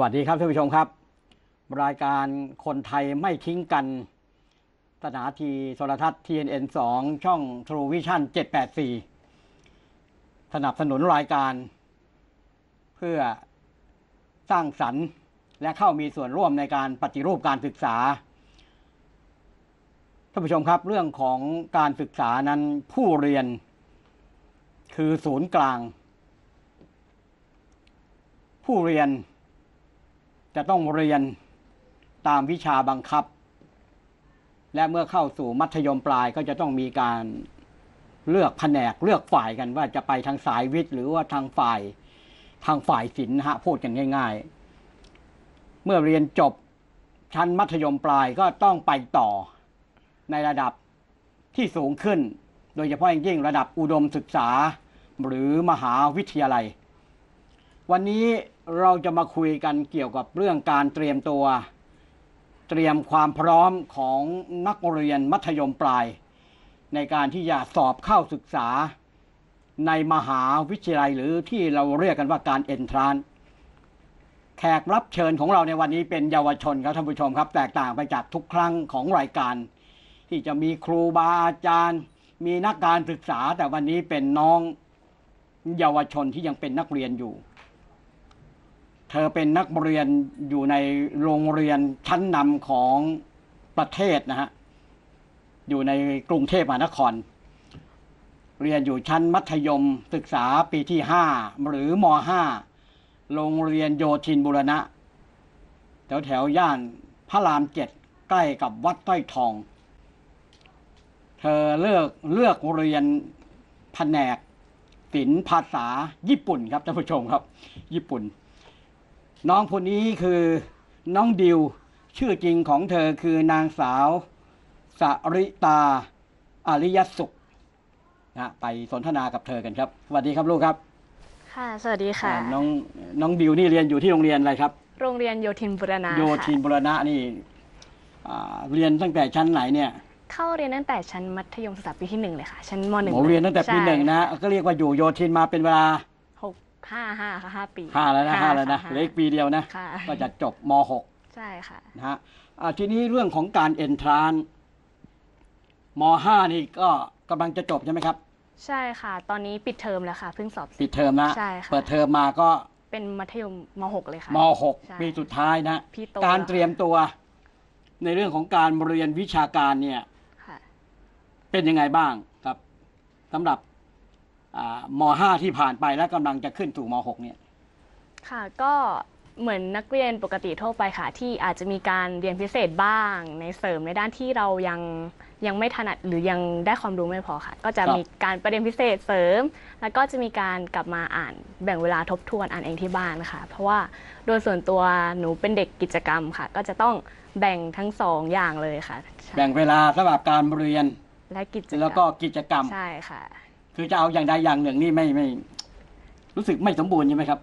วัสดีครับท่านผู้ชมครับรายการคนไทยไม่ทิ้งกันสถานีโทรทัศน์ TNN 2 ช่อง True Vision 784 สนับสนุนรายการเพื่อสร้างสรรค์และเข้ามีส่วนร่วมในการปฏิรูปการศึกษาท่านผู้ชมครับเรื่องของการศึกษานั้นผู้เรียนคือศูนย์กลางผู้เรียนจะต้องเรียนตามวิชาบังคับและเมื่อเข้าสู่มัธยมปลายก็จะต้องมีการเลือกแผนกเลือกฝ่ายกันว่าจะไปทางสายวิทย์หรือว่าทางฝ่ายศิลป์พูดกันง่ายๆเมื่อเรียนจบชั้นมัธยมปลายก็ต้องไปต่อในระดับที่สูงขึ้นโดยเฉพาะอย่างยิ่งระดับอุดมศึกษาหรือมหาวิทยาลัยวันนี้เราจะมาคุยกันเกี่ยวกับเรื่องการเตรียมตัวเตรียมความพร้อมของนักเรียนมัธยมปลายในการที่จะสอบเข้าศึกษาในมหาวิทยาลัยหรือที่เราเรียกกันว่าการ Entrance แขกรับเชิญของเราในวันนี้เป็นเยาวชนครับท่านผู้ชมครับแตกต่างไปจากทุกครั้งของรายการที่จะมีครูบาอาจารย์มีนักการศึกษาแต่วันนี้เป็นน้องเยาวชนที่ยังเป็นนักเรียนอยู่เธอเป็นนักเรียนอยู่ในโรงเรียนชั้นนำของประเทศนะฮะอยู่ในกรุงเทพมหานครเรียนอยู่ชั้นมัธยมศึกษาปีที่5หรือม.5 โรงเรียนโยธินบูรณะแถวย่านพระราม7ใกล้กับวัดต้อยทองเธอเลือกเรียนแผนกศิลป์ภาษาญี่ปุ่นครับท่านผู้ชมครับญี่ปุ่นน้องคนนี้คือน้องดิวชื่อจริงของเธอคือนางสาวสริตาอริยสุขนะไปสนทนากับเธอกันครับสวัสดีครับลูกครับค่ะสวัสดีค่ะน้องดิวนี่เรียนอยู่ที่โรงเรียนอะไรครับโรงเรียนโยธินบูรณะโยธินบูรณะนี่เรียนตั้งแต่ชั้นไหนเนี่ยเข้าเรียนตั้งแต่ชั้นมัธยมศึกษาปีที่1เลยค่ะชั้นม .1 เรียนตั้งแต่ปี1นะก็เรียกว่าอยู่โยธินมาเป็นเวลาห้าแล้วนะเหลืออีกปีเดียวนะก็จะจบม .6 ใช่ค่ะนะฮะทีนี้เรื่องของการเอนทรานซ์ม .5 นี่ก็กำลังจะจบใช่ไหมครับใช่ค่ะตอนนี้ปิดเทอมแล้วค่ะเพิ่งสอบปิดเทอมนะใช่ค่ะเปิดเทอมมาก็เป็นมัธยมม .6 เลยค่ะม .6 ปีสุดท้ายนะการเตรียมตัวในเรื่องของการเรียนวิชาการเนี่ยเป็นยังไงบ้างครับสำหรับม .5 ที่ผ่านไปและกำลังจะขึ้นสู่ม .6 เนี่ยค่ะก็เหมือนนักเรียนปกติทั่วไปค่ะที่อาจจะมีการเรียนพิเศษบ้างในเสริมในด้านที่เรายังไม่ถนัดหรือยังได้ความรู้ไม่พอค่ะก็จะมีการประเด็นพิเศษเสริมแล้วก็จะมีการกลับมาอ่านแบ่งเวลาทบทวนอ่านเองที่บ้านค่ะเพราะว่าโดยส่วนตัวหนูเป็นเด็กกิจกรรมค่ะก็จะต้องแบ่งทั้ง2อย่างเลยค่ะแบ่งเวลาสำหรับการเรียนและกิจกรรมแล้วก็กิจกรรมใช่ค่ะคือจะเอาอย่างใดอย่างหนึ่งนี่ไม่รู้สึกไม่สมบูรณ์ใช่ไหมครับ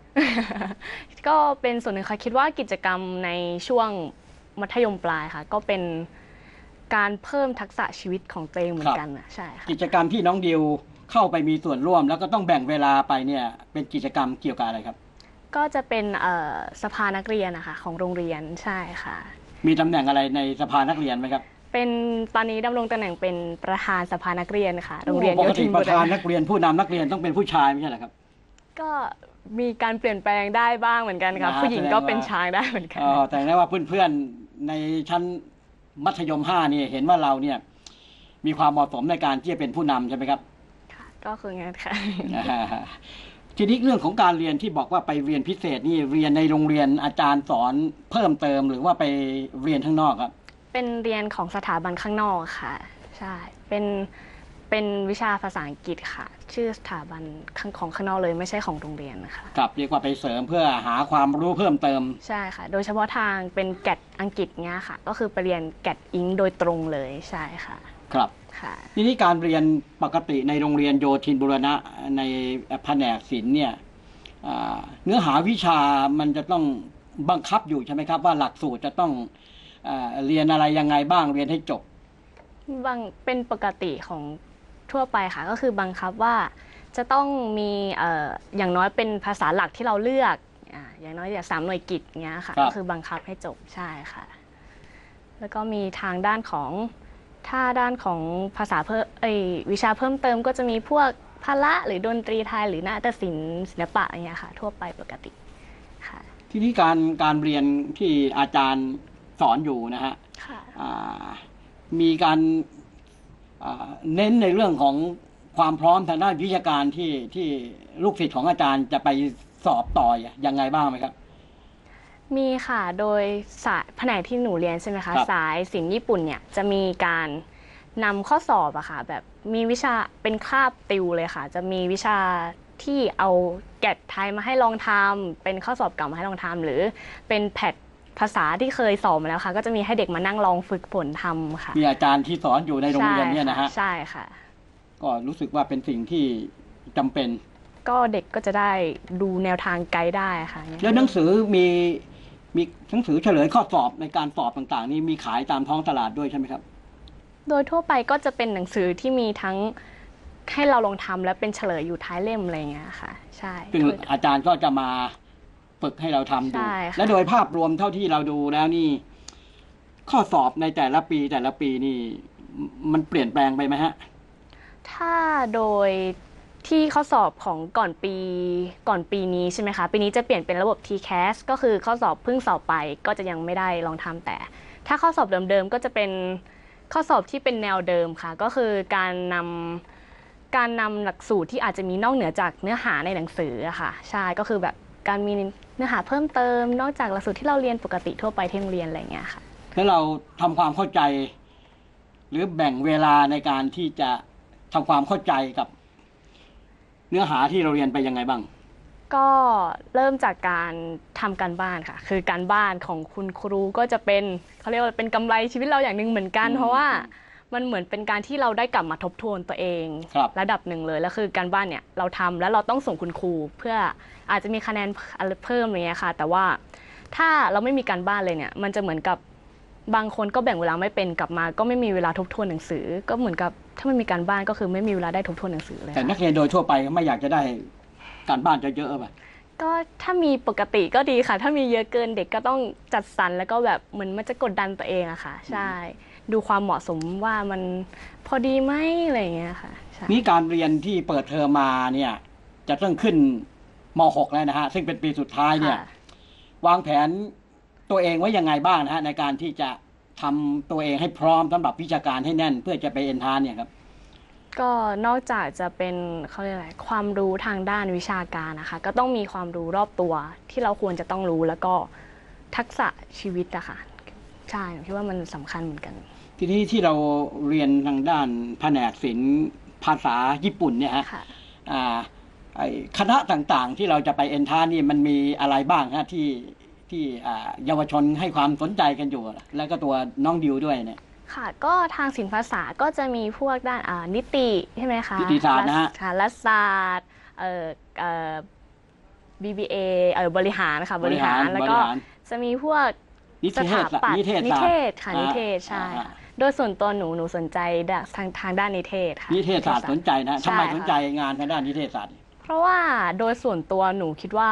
ก็เป็นส่วนหนึ่งค่ะคิดว่ากิจกรรมในช่วงมัธยมปลายค่ะก็เป็นการเพิ่มทักษะชีวิตของตัวเองเหมือนกันใช่ค่ะกิจกรรมที่น้องดิวเข้าไปมีส่วนร่วมแล้วก็ต้องแบ่งเวลาไปเนี่ยเป็นกิจกรรมเกี่ยวกับอะไรครับก็จะเป็นสภานักเรียนนะคะของโรงเรียนใช่ค่ะมีตำแหน่งอะไรในสภานักเรียนไหมครับเป็นตอนนี้ดำรงตำแหน่งเป็นประธานสภานักเรียนค่ะโรงเรียนโยธินบูรณะประธานนักเรียนผู้นำนักเรียนต้องเป็นผู้ชายไม่ใช่หรอครับก็มีการเปลี่ยนแปลงได้บ้างเหมือนกันครับผู้หญิงก็เป็นชายได้เหมือนกันแต่ได้ว่าเพื่อนๆในชั้นมัธยม5นี่เห็นว่าเราเนี่ยมีความเหมาะสมในการที่จะเป็นผู้นำใช่ไหมครับค่ะก็คืองั้นค่ะทีนี้เรื่องของการเรียนที่บอกว่าไปเรียนพิเศษนี่เรียนในโรงเรียนอาจารย์สอนเพิ่มเติมหรือว่าไปเรียนข้างนอกครับเป็นเรียนของสถาบันข้างนอกค่ะใช่เป็นวิชาภาษาอังกฤษค่ะชื่อสถาบันของข้างนอกเลยไม่ใช่ของโรงเรียนนะคะครับเรียกว่าไปเสริมเพื่อหาความรู้เพิ่มเติมใช่ค่ะโดยเฉพาะทางเป็นแกดอังกฤษเนี้ยค่ะก็คือไปเรียนแกดอิงโดยตรงเลยใช่ค่ะครับค่ะทีนี้การเรียนปกติในโรงเรียนโยธินบูรณะในแผนกศิลป์เนี่ยเนื้อหาวิชามันจะต้องบังคับอยู่ใช่ไหมครับว่าหลักสูตรจะต้องเรียนอะไรยังไงบ้างเรียนให้จบบางเป็นปกติของทั่วไปค่ะก็คือบังคับว่าจะต้องมีอย่างน้อยเป็นภาษาหลักที่เราเลือก อย่างน้อยอย่า3 หน่วยกิตเงี้ยค่ะก็คือบังคับให้จบใช่ค่ะแล้วก็มีทางด้านของถ้าด้านของภาษาเพิ่มวิชาเพิ่มเติมก็จะมีพวกพละหรือดนตรีไทยหรือนาฏศิลป์ศิลปะอะไรเงี้ยค่ะทั่วไปปกติค่ะที่นี่การเรียนที่อาจารย์สอนอยู่นะฮะมีการเน้นในเรื่องของความพร้อมทางด้านวิชาการที่ลูกศิษย์ของอาจารย์จะไปสอบต่อยังไงบ้างไหมครับมีค่ะโดยสายแผนกที่หนูเรียนใช่ไหมคะสายศิลป์ญี่ปุ่นเนี่ยจะมีการนำข้อสอบอะค่ะแบบมีวิชาเป็นคาบติวเลยค่ะจะมีวิชาที่เอาแกดไทยมาให้ลองทำเป็นข้อสอบเก่ามาให้ลองทำหรือเป็นแพทภาษาที่เคยสอบมาแล้วค่ะก็จะมีให้เด็กมานั่งลองฝึกฝนทำค่ะมีอาจารย์ที่สอนอยู่ในโรงเรียนเนี่ยนะฮะใช่ค่ะก็รู้สึกว่าเป็นสิ่งที่จำเป็นก็เด็กก็จะได้ดูแนวทางไกด์ได้ค่ะแล้วหนังสือมีหนังสือเฉลยข้อสอบในการสอบต่างๆนี่มีขายตามท้องตลาดด้วยใช่ไหมครับโดยทั่วไปก็จะเป็นหนังสือที่มีทั้งให้เราลงทำและเป็นเฉลยอยู่ท้ายเล่มอะไรเงี้ยค่ะใช่ซึ่งอาจารย์ก็จะมาฝึกให้เราทำดูและโดยภาพรวมเท่าที่เราดูแล้วนี่ข้อสอบในแต่ละปีนี่มันเปลี่ยนแปลงไปไหมฮะถ้าโดยที่ข้อสอบของก่อนปีนี้ใช่ไหมคะปีนี้จะเปลี่ยนเป็นระบบ TCAS ก็คือข้อสอบเพิ่งสอบไปก็จะยังไม่ได้ลองทำแต่ถ้าข้อสอบเดิมๆก็จะเป็นข้อสอบที่เป็นแนวเดิมค่ะก็คือการนำหลักสูตรที่อาจจะมีนอกเหนือจากเนื้อหาในหนังสือค่ะใช่ก็คือแบบการมีเนื้อหาเพิ่มเติมนอกจากหลักสูตรที่เราเรียนปกติทั่วไปที่โรงเรียนอะไรเงี้ยค่ะถ้าเราทำความเข้าใจหรือแบ่งเวลาในการที่จะทำความเข้าใจกับเนื้อหาที่เราเรียนไปยังไงบ้างก็เริ่มจากการทำการบ้านค่ะคือการบ้านของคุณครูก็จะเป็นเขาเรียกว่าเป็นกำไรชีวิตเราอย่างหนึ่งเหมือนกันเพราะว่ามันเหมือนเป็นการที่เราได้กลับมาทบทวนตัวเองระดับหนึ่งเลยแล้วคือการบ้านเนี่ยเราทำแล้วเราต้องส่งคุณครูเพื่ออาจจะมีคะแนนเพิ่มอะไรเงี้ยค่ะแต่ว่าถ้าเราไม่มีการบ้านเลยเนี่ยมันจะเหมือนกับบางคนก็แบ่งเวลาไม่เป็นกลับมาก็ไม่มีเวลาทบทวนหนังสือก็เหมือนกับถ้ามันมีการบ้านก็คือไม่มีเวลาได้ทบทวนหนังสือเลยแต่นักเรียนโดยทั่วไปไม่อยากจะได้การบ้านจะเยอะป่ะก็ถ้ามีปกติก็ดีค่ะถ้ามีเยอะเกินเด็กก็ต้องจัดสรรแล้วก็แบบเหมือนมันจะกดดันตัวเองอะค่ะใช่ดูความเหมาะสมว่ามันพอดีไหมอะไรอย่างเงี้ยค่ะนี่การเรียนที่เปิดเทอมมาเนี่ยจะต้องขึ้นม .6 แล้วนะฮะซึ่งเป็นปีสุดท้ายเนี่ยวางแผนตัวเองไว้ยังไงบ้างนะฮะในการที่จะทำตัวเองให้พร้อมสำหรับวิชาการให้แน่นเพื่อจะไปเอนทรานซ์เนี่ยครับก็นอกจากจะเป็นเขาเรียกอะไรความรู้ทางด้านวิชาการนะคะก็ต้องมีความรู้รอบตัวที่เราควรจะต้องรู้แล้วก็ทักษะชีวิตอะค่ะใช่คิดว่ามันสำคัญเหมือนกันทีนี้ที่เราเรียนทางด้านแผนกศิลป์ภาษาญี่ปุ่นเนี่ยฮะคณะต่างๆที่เราจะไปเอนทรานซ์นี่มันมีอะไรบ้างฮะที่เยาวชนให้ความสนใจกันอยู่แล้วก็ตัวน้องดิวด้วยเนี่ยค่ะก็ทางศิลปภาษาก็จะมีพวกด้านนิติใช่ไหมคะนิติศาสตร์นะฮะรัฐศาสตร์BBA บริหารค่ะบริหารแล้วก็จะมีพวกสถาปัตย์นิเทศค่ะนิเทศใช่โดยส่วนตัวหนูสนใจทางด้านนิเทศค่ะนิเทศศาสตร์สนใจนะทำไมสนใจงานทางด้านนิเทศศาสตร์เพราะว่าโดยส่วนตัวหนูคิดว่า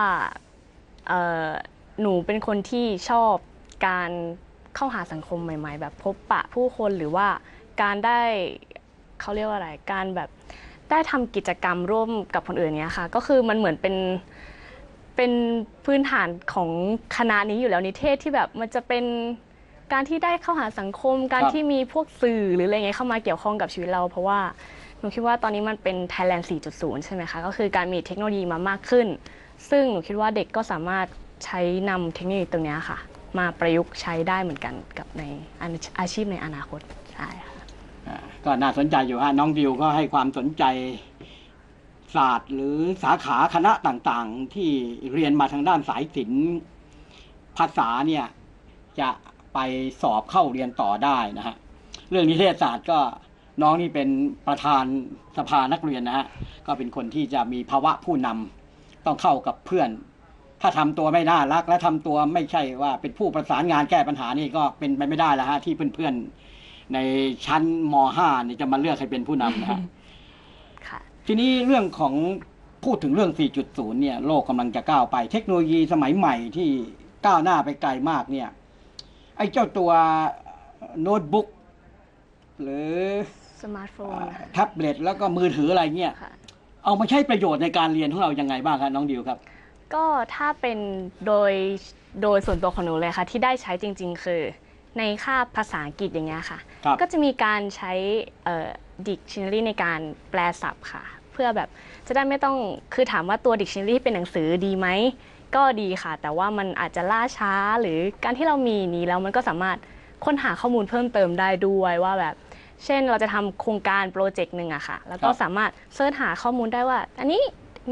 หนูเป็นคนที่ชอบการเข้าหาสังคมใหม่ๆแบบพบปะผู้คนหรือว่าการได้เขาเรียกว่าอะไรการแบบได้ทำกิจกรรมร่วมกับคนอื่นเนี้ยค่ะก็คือมันเหมือนเป็นพื้นฐานของคณะนี้อยู่แล้วนิเทศที่แบบมันจะเป็นการที่ได้เข้าหาสังคมการที่มีพวกสื่อหรืออะไรเงี้ยเข้ามาเกี่ยวข้องกับชีวิตเราเพราะว่าหนูคิดว่าตอนนี้มันเป็น Thailand 4.0 ใช่ไหมคะก็คือการมีเทคโนโลยีมามากขึ้นซึ่งหนูคิดว่าเด็กก็สามารถใช้นำเทคโนโลยีตรงนี้ค่ะมาประยุกต์ใช้ได้เหมือนกันกับในอาชีพในอนาคตใช่ค่ะก็น่าสนใจอยู่ฮะน้องดิวก็ให้ความสนใจศาสตร์หรือสาขาคณะต่างๆที่เรียนมาทางด้านสายศิลป์ภาษาเนี่ยจะไปสอบเข้าเรียนต่อได้นะฮะเรื่องนิเทศศาสตร์ก็น้องนี่เป็นประธานสภานักเรียนนะฮะก็เป็นคนที่จะมีภาวะผู้นำต้องเข้ากับเพื่อนถ้าทำตัวไม่น่ารักและทำตัวไม่ใช่ว่าเป็นผู้ประสานงานแก้ปัญหานี่ก็เป็นไปไม่ได้แล้วฮะที่เพื่อนๆในชั้นม.5 นี่จะมาเลือกใครเป็นผู้นำนะฮะทีนี้เรื่องของ พูดถึงเรื่อง 4.0 เนี่ยโลกกำลังจะก้าวไปเทคโนโลยีสมัยใหม่ที่ก้าวหน้าไปไกลมากเนี่ยไอ้เจ้าตัวโน้ตบุ๊กหรือสมาร์ทโฟนแท็บเล็ตแล้วก็มือถืออะไรเนี่ยเอามาใช้ประโยชน์ในการเรียนของเรายังไงบ้างคะน้องดิวครับก็ถ้าเป็นโดยส่วนตัวของหนูเลยค่ะที่ได้ใช้จริงๆคือในคาบภาษาอังกฤษอย่างเงี้ยค่ะก็จะมีการใช้dictionary ในการแปลศัพท์ค่ะเพื่อแบบจะได้ไม่ต้องคือถามว่าตัว dictionary เป็นหนังสือดีไหมก็ดีค่ะแต่ว่ามันอาจจะล่าช้าหรือการที่เรามีนี้แล้วมันก็สามารถค้นหาข้อมูลเพิ่มเติมได้ด้วยว่าแบบเช่นเราจะทำโครงการโปรเจกต์หนึ่งอะค่ะแล้วก็สามารถเสิร์ชหาข้อมูลได้ว่าอันนี้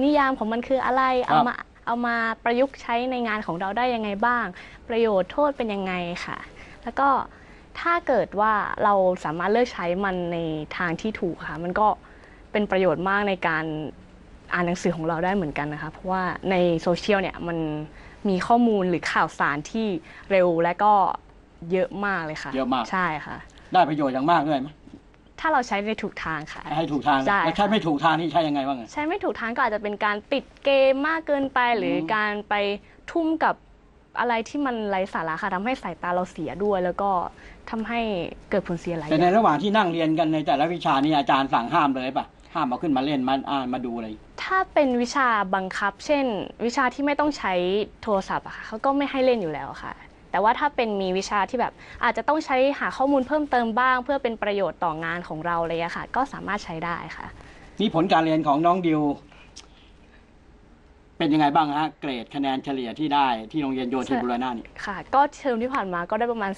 นิยามของมันคืออะไรเอามาประยุกต์ใช้ในงานของเราได้ยังไงบ้างประโยชน์โทษเป็นยังไงค่ะแล้วก็ถ้าเกิดว่าเราสามารถเลือกใช้มันในทางที่ถูกค่ะมันก็เป็นประโยชน์มากในการอ่านหนังสือของเราได้เหมือนกันนะคะเพราะว่าในโซเชียลเนี่ยมันมีข้อมูลหรือข่าวสารที่เร็วและก็เยอะมากเลยค่ะเยอะมากใช่ค่ะได้ประโยชน์อย่างมากด้วยไหมถ้าเราใช้ในถูกทางค่ะให้ถูกทางแล้วใช้ไม่ถูกทางนี่ใช้ยังไงบ้างใช้ไม่ถูกทางก็อาจจะเป็นการติดเกมมากเกินไปหรือการไปทุ่มกับอะไรที่มันไร้สาระค่ะทำให้สายตาเราเสียด้วยแล้วก็ทำให้เกิดผลเสียหลายอย่างแต่ในระหว่างที่นั่งเรียนกันในแต่ละวิชานี่อาจารย์สั่งห้ามเลยป่ะห้ามเอาขึ้นมาเล่นมาอ่านมาดูอะไรถ้าเป็นวิชาบังคับเช่นวิชาที่ไม่ต้องใช้โทรศัพท์อะค่ะเขาก็ไม่ให้เล่นอยู่แล้วค่ะแต่ว่าถ้าเป็นมีวิชาที่แบบอาจจะต้องใช้หาข้อมูลเพิ่มเติมบ้างเพื่อเป็นประโยชน์ต่องานของเราเลยอะค่ะก็สามารถใช้ได้ค่ะนี่ผลการเรียนของน้องดิวเป็นยังไงบ้างฮะเกรดคะแนนเฉลี่ยที่ได้ที่โรงเรียนโยธินบูรณะนี่ค่ะก็เทอมที่ผ่านมาก็ได้ประมาณ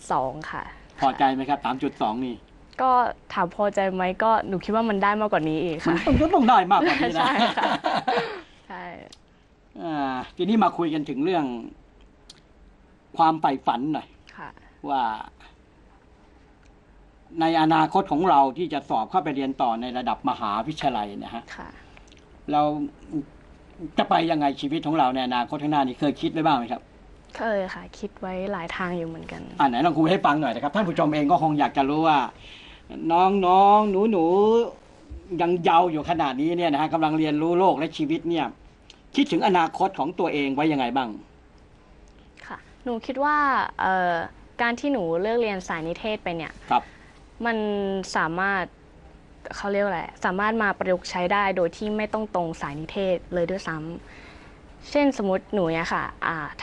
3.2 ค่ะพอใจไหมครับ 3.2 นี่ก็ถามพอใจไหมก็หนูคิดว่ามันได้มากกว่านี้อีกค่ะต้องได้มากกว่านี้นะใช่ทีนี้มาคุยกันถึงเรื่องความใฝ่ฝันหน่อยว่าในอนาคตของเราที่จะสอบเข้าไปเรียนต่อในระดับมหาวิทยาลัยนะฮะเราจะไปยังไงชีวิตของเราในอนาคตข้างหน้านี้เคยคิดไว้บ้างไหมครับเคยค่ะคิดไว้หลายทางอยู่เหมือนกันไหนลองคุยให้ฟังหน่อยนะครับท่านผู้ชมเองก็คงอยากจะรู้ว่าน้องๆหนูๆยังเยาว์อยู่ขนาดนี้เนี่ยนะฮะกำลังเรียนรู้โลกและชีวิตเนี่ยคิดถึงอนาคตของตัวเองไว้ยังไงบ้างค่ะหนูคิดว่าการที่หนูเลือกเรียนสายนิเทศไปเนี่ยมันสามารถเขาเรียกอะไรสามารถมาประยุกต์ใช้ได้โดยที่ไม่ต้องตรงสายนิเทศเลยด้วยซ้ำเช่นสมมติหนูเนี่ยค่ะ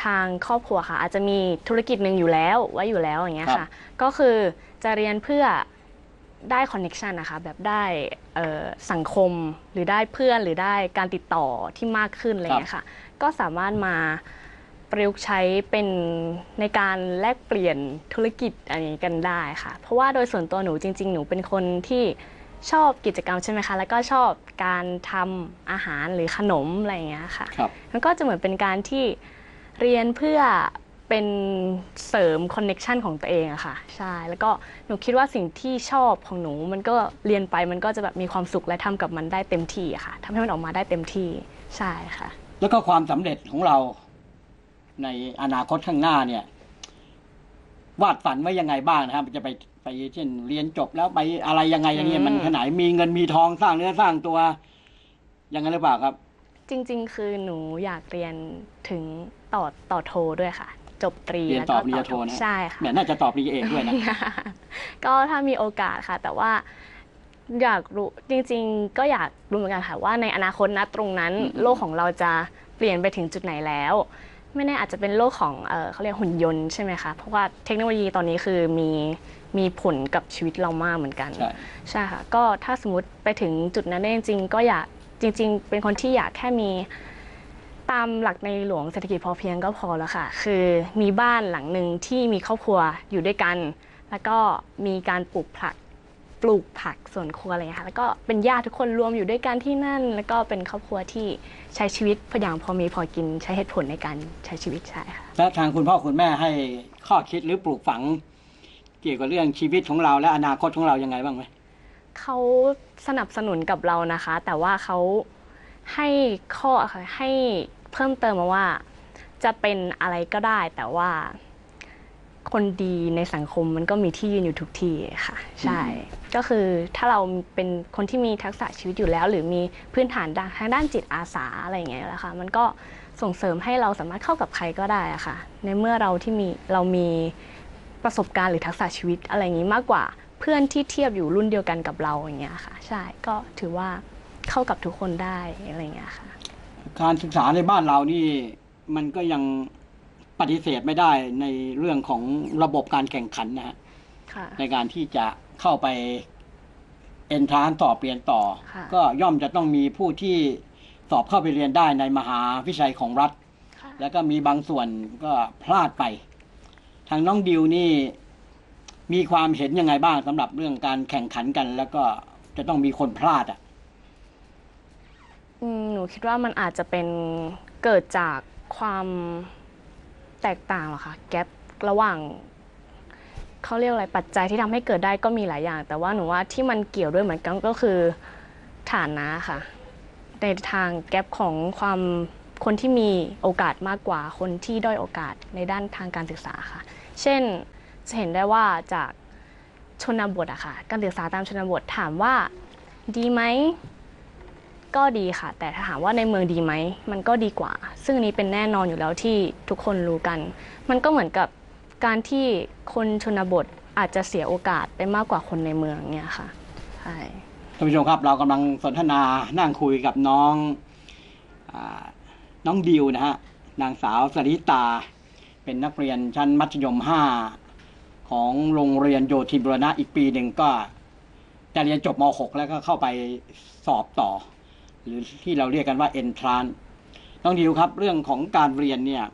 ทางครอบครัวค่ะอาจจะมีธุรกิจหนึ่งอยู่แล้วอย่างเงี้ยค่ะก็คือจะเรียนเพื่อได้คอนเน็กชันนะคะแบบได้สังคมหรือได้เพื่อนหรือได้การติดต่อที่มากขึ้นอะไรเงี้ยค่ะก็สามารถมาประยุกต์ใช้เป็นในการแลกเปลี่ยนธุรกิจอะไรกันได้ค่ะเพราะว่าโดยส่วนตัวหนูจริงๆหนูเป็นคนที่ชอบกิจกรรมใช่ไหมคะแล้วก็ชอบการทำอาหารหรือขนมอะไรอย่างเงี้ยค่ะมันก็จะเหมือนเป็นการที่เรียนเพื่อเป็นเสริมคอนเน็กชันของตัวเองอะค่ะใช่แล้วก็หนูคิดว่าสิ่งที่ชอบของหนูมันก็เรียนไปมันก็จะแบบมีความสุขและทำกับมันได้เต็มที่อะค่ะทำให้มันออกมาได้เต็มที่ใช่ค่ะแล้วก็ความสำเร็จของเราในอนาคตข้างหน้าเนี่ยวาดฝันไว้ยังไงบ้างนะครับจะไปเช่นเรียนจบแล้วไปอะไรยังไงอย่างเงี้ยมันขนาดมีเงินมีทองสร้างเนื้อสร้างตัวยังไงหรือเปล่าครับจริงๆคือหนูอยากเรียนถึงต่อโทด้วยค่ะจบตรีแล้วก็ต่อโทใช่ค่ะน่าจะต่อปริญญาเอกด้วยนะก็ถ้ามีโอกาสค่ะแต่ว่าอยากรู้จริงๆก็อยากรู้เหมือนกันค่ะว่าในอนาคตนะตรงนั้นโลกของเราจะเปลี่ยนไปถึงจุดไหนแล้วไม่แน่อาจจะเป็นโลกของเขาเรียกหุ่นยนต์ใช่ไหมคะเพราะว่าเทคโนโลยีตอนนี้คือมีผลกับชีวิตเรามากเหมือนกันใช่ค่ะก็ถ้าสมมติไปถึงจุดนั้นได้จริงๆก็อยากจริงๆเป็นคนที่อยากแค่มีตามหลักในหลวงเศรษฐกิจพอเพียงก็พอแล้วค่ะคือมีบ้านหลังหนึ่งที่มีครอบครัวอยู่ด้วยกันแล้วก็มีการปลูกผักสวนครัวอะไรค่ะแล้วก็เป็นญาติทุกคนรวมอยู่ด้วยกันที่นั่นแล้วก็เป็นครอบครัวที่ใช้ชีวิตพออย่างพอมีพอกินใช้เหตุผลในการใช้ชีวิตใช่ค่ะและทางคุณพ่อคุณแม่ให้ข้อคิดหรือปลูกฝังเกี่ยวกับเรื่องชีวิตของเราและอนาคตของเรายังไงบ้างไหมเขาสนับสนุนกับเรานะคะแต่ว่าเขาให้ข้อให้เพิ่มเติมมาว่าจะเป็นอะไรก็ได้แต่ว่า คนดีในสังคมมันก็มีที่ยืนอยู่ทุกที่ค่ะใช่ก็คือถ้าเราเป็นคนที่มีทักษะชีวิตอยู่แล้วหรือมีพื้นฐานทางด้านจิตอาสาอะไรอย่างเงี้ยแล้วค่ะมันก็ส่งเสริมให้เราสามารถเข้ากับใครก็ได้ค่ะในเมื่อเรามีประสบการณ์หรือทักษะชีวิตอะไรอย่างนี้มากกว่าเพื่อนที่เทียบอยู่รุ่นเดียวกันกับเราอย่างเงี้ยค่ะใช่ก็ถือว่าเข้ากับทุกคนได้อะไรอย่างเงี้ยค่ะการศึกษาในบ้านเรานี่มันก็ยังปฏิเสธไม่ได้ในเรื่องของระบบการแข่งขันนะฮะในการที่จะเข้าไปเอนทรานซ์ต่อเปลี่ยนต่อก็ย่อมจะต้องมีผู้ที่สอบเข้าไปเรียนได้ในมหาวิทยาลัยของรัฐแล้วก็มีบางส่วนก็พลาดไปทางน้องดิวนี่มีความเห็นยังไงบ้างสำหรับเรื่องการแข่งขันกันแล้วก็จะต้องมีคนพลาดอ่ะหนูคิดว่ามันอาจจะเป็นเกิดจากความแตกต่างหรอคะแกประหว่างเขาเรียกอะไรปัจจัยที่ทำให้เกิดได้ก็มีหลายอย่างแต่ว่าหนูว่าที่มันเกี่ยวด้วยเหมือนกันก็คือฐานะค่ะในทางแกปของความคนที่มีโอกาสมากกว่าคนที่ด้อยโอกาสในด้านทางการศึกษาค่ะเช่นจะเห็นได้ว่าจากชนบทอะค่ะการศึกษาตามชนบทถามว่าดีไหมก็ดีค่ะแต่ถ้าถามว่าในเมืองดีไหมมันก็ดีกว่าซึ่งนี้เป็นแน่นอนอยู่แล้วที่ทุกคนรู้กันมันก็เหมือนกับการที่คนชนบทอาจจะเสียโอกาสไปมากกว่าคนในเมืองเนี่ยค่ะใช่ท่านผู้ชมครับเรากำลังสนทนานั่งคุยกับน้องดิวนะฮะนางสาวสริตาเป็นนักเรียนชั้นมัธยม5ของโรงเรียนโยธินบูรณะอีกปีหนึ่งก็จะเรียนจบม.6 แล้วก็เข้าไปสอบต่อหรือที่เราเรียกกันว่าเอนทรานซ์น้องดิวครับเรื่องของการเรียนเนี่ย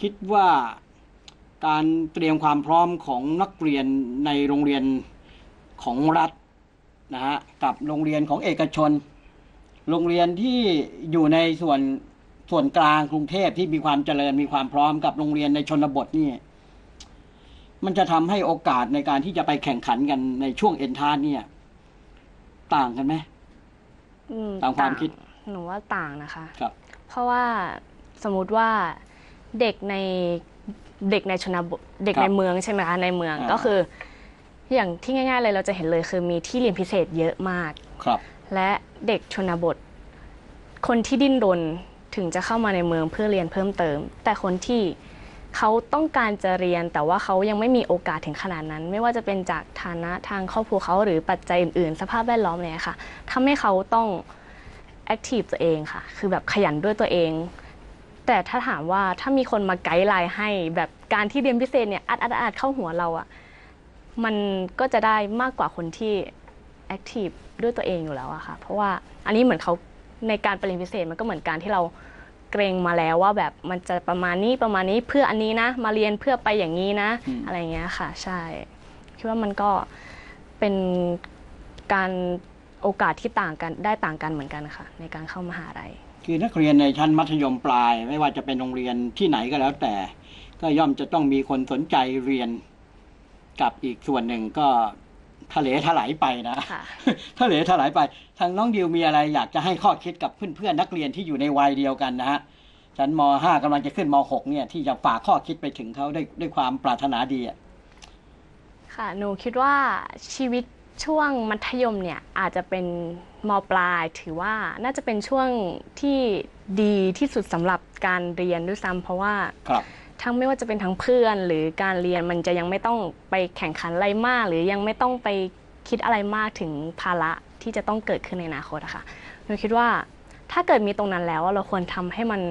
คิดว่าการเตรียมความพร้อมของนักเรียนในโรงเรียนของรัฐนะฮะกับโรงเรียนของเอกชนโรงเรียนที่อยู่ในส่วนกลางกรุงเทพที่มีความเจริญมีความพร้อมกับโรงเรียนในชนบทนี่มันจะทำให้โอกาสในการที่จะไปแข่งขันกันในช่วงเอนทรานซ์เนี่ยต่างกันไหมตามความคิดหนูว่าต่างนะคะเพราะว่าสมมุติว่าเด็กในชนบทเด็กในเมืองใช่ไหมคะในเมืองก็คืออย่างที่ง่ายๆเลยเราจะเห็นเลยคือมีที่เรียนพิเศษเยอะมากครับและเด็กชนบทคนที่ดิ้นรนถึงจะเข้ามาในเมืองเพื่อเรียนเพิ่มเติมแต่คนที่เขาต้องการจะเรียนแต่ว่าเขายังไม่มีโอกาสถึงขนาดนั้นไม่ว่าจะเป็นจากฐานะทางครอบครัวเขาหรือปัจจัยอื่นๆสภาพแวดล้อมเนี่ยค่ะทำให้เขาต้องแอคทีฟตัวเองค่ะคือแบบขยันด้วยตัวเองแต่ถ้าถามว่าถ้ามีคนมาไกด์ไลน์ให้แบบการที่เรียนพิเศษเนี่ยอัดเข้าหัวเราอ่ะมันก็จะได้มากกว่าคนที่แอคทีฟด้วยตัวเองอยู่แล้วอะค่ะเพราะว่าอันนี้เหมือนเขาในการเรียนพิเศษมันก็เหมือนการที่เราเกรงมาแล้วว่าแบบมันจะประมาณนี้เพื่ออันนี้นะมาเรียนเพื่อไปอย่างนี้นะอะไรเงี้ยค่ะใช่คิดว่ามันก็เป็นการโอกาสที่ต่างกันได้ต่างกันเหมือนกันค่ะในการเข้ามหาลัยคือนักเรียนในชั้นมัธยมปลายไม่ว่าจะเป็นโรงเรียนที่ไหนก็แล้วแต่ก็ย่อมจะต้องมีคนสนใจเรียนกับอีกส่วนหนึ่งก็ทะเลถลายไปนะทะเลถลายไปทางน้องดิวมีอะไรอยากจะให้ข้อคิดกับเพื่อนๆนักเรียนที่อยู่ในวัยเดียวกันนะฮะชั้นม.5 กำลังจะขึ้นม.6 เนี่ยที่จะฝากข้อคิดไปถึงเขาด้วยความปรารถนาดีค่ะหนูคิดว่าชีวิตช่วงมัธยมเนี่ยอาจจะเป็นม.ปลายถือว่าน่าจะเป็นช่วงที่ดีที่สุดสำหรับการเรียนด้วยซ้ำเพราะว่าทั้งไม่ว่าจะเป็นทั้งเพื่อนหรือการเรียนมันจะยังไม่ต้องไปแข่งขันอะไรมากหรือยังไม่ต้องไปคิดอะไรมากถึงภาระที่จะต้องเกิดขึ้นในอนาคตอะค่ะหนูคิดว่าถ้าเกิดมีตรงนั้นแล้วเราควรทำให้มัน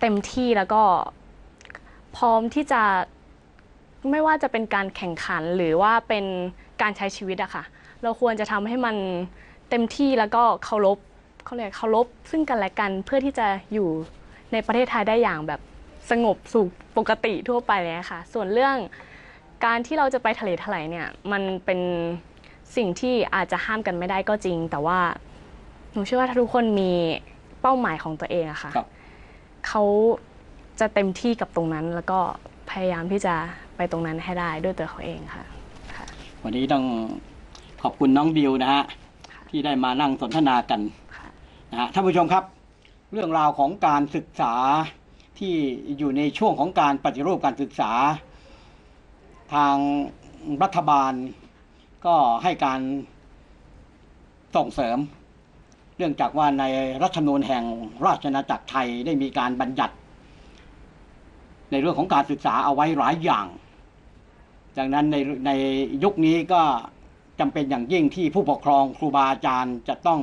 เต็มที่แล้วก็พร้อมที่จะไม่ว่าจะเป็นการแข่งขันหรือว่าเป็นการใช้ชีวิตอะค่ะเราควรจะทำให้มันเต็มที่แล้วก็เคารพซึ่งกันและกันเพื่อที่จะอยู่ในประเทศไทยได้อย่างแบบสงบสุขปกติทั่วไปเลยค่ะส่วนเรื่องการที่เราจะไปทะเลถลายเนี่ยมันเป็นสิ่งที่อาจจะห้ามกันไม่ได้ก็จริงแต่ว่าหนูเชื่อว่าถ้าทุกคนมีเป้าหมายของตัวเองอะค่ะเขาจะเต็มที่กับตรงนั้นแล้วก็พยายามที่จะไปตรงนั้นให้ได้ด้วยตัวเขาเองค่ะวันนี้ต้องขอบคุณน้องดิวนะฮะที่ได้มานั่งสนทนากันนะฮะท่านผู้ชมครับเรื่องราวของการศึกษาที่อยู่ในช่วงของการปฏิรูปการศึกษา ทางรัฐบาลก็ให้การส่งเสริมเนื่องจากว่าในรัฐธรรมนูญแห่งราชอาณาจักรไทยได้มีการบัญญัติในเรื่องของการศึกษาเอาไว้หลายอย่างดังนั้นในยุคนี้ก็จำเป็นอย่างยิ่งที่ผู้ปกครองครูบาอาจารย์จะต้อง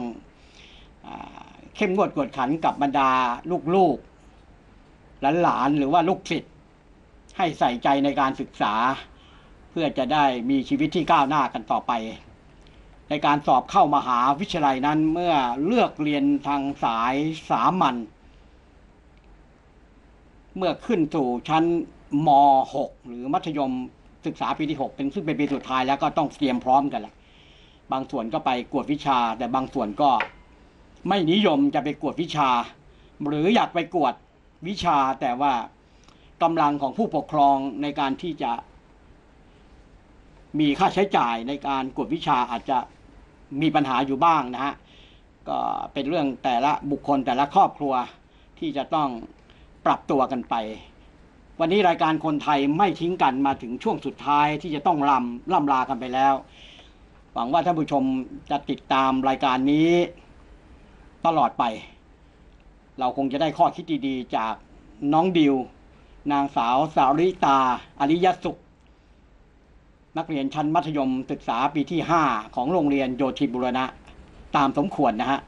เข้มงวดกวดขันกับบรรดาลูกๆหลานๆหรือว่าลูกศิษย์ให้ใส่ใจในการศึกษาเพื่อจะได้มีชีวิตที่ก้าวหน้ากันต่อไปในการสอบเข้ามหาวิทยาลัยนั้นเมื่อเลือกเรียนทางสายสามัญเมื่อขึ้นสู่ชั้นม.6 หรือมัธยมศึกษาปีที่ 6 ซึ่งเป็นปีสุดท้ายแล้วก็ต้องเตรียมพร้อมกันละบางส่วนก็ไปกวดวิชาแต่บางส่วนก็ไม่นิยมจะไปกวดวิชาหรืออยากไปกวดวิชาแต่ว่ากำลังของผู้ปกครองในการที่จะมีค่าใช้จ่ายในการกวดวิชาอาจจะมีปัญหาอยู่บ้างนะฮะก็เป็นเรื่องแต่ละบุคคลแต่ละครอบครัวที่จะต้องปรับตัวกันไปวันนี้รายการคนไทยไม่ทิ้งกันมาถึงช่วงสุดท้ายที่จะต้องล่ำลากันไปแล้วหวังว่าท่านผู้ชมจะติดตามรายการนี้ตลอดไปเราคงจะได้ข้อคิดดีๆจากน้องดิวนางสาวสาริตาอริยสุขนักเรียนชั้นมัธยมศึกษาปีที่ 5 ของโรงเรียนโยธินบูรณะตามสมควรนะฮะ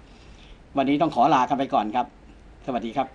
วันนี้ต้องขอลากันไปก่อนครับสวัสดีครับ